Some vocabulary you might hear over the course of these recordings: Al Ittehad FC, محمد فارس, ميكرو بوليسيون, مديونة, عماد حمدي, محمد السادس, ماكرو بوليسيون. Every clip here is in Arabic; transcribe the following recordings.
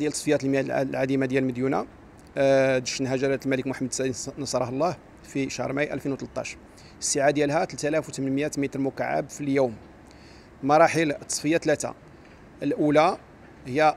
ديال تصفيات المياه العديمه ديال مديونه دشنها جلاله الملك محمد السادس نصره الله في شهر ماي 2013. السعه ديالها 3800 متر مكعب في اليوم. مراحل التصفيه ثلاثه. الاولى هي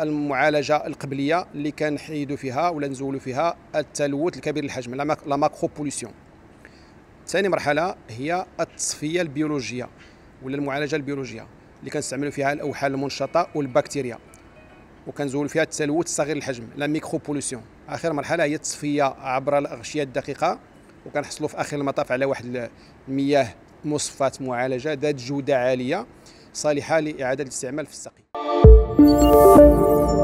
المعالجه القبليه اللي كنحيدوا فيها ولا نزولوا فيها التلوث الكبير الحجم لا ماكرو بوليسيون. ثاني مرحله هي التصفيه البيولوجيه ولا المعالجه البيولوجيه اللي كنستعملوا فيها الاوحال المنشطه والبكتيريا وكنزول فيها التلوث الصغير الحجم لا ميكرو بوليسيون. اخر مرحله هي التصفيه عبر الاغشيه الدقيقه وكنحصلوا في اخر المطاف على واحد المياه مصفاه معالجه ذات جوده عاليه صالحه لاعاده الاستعمال في السقي.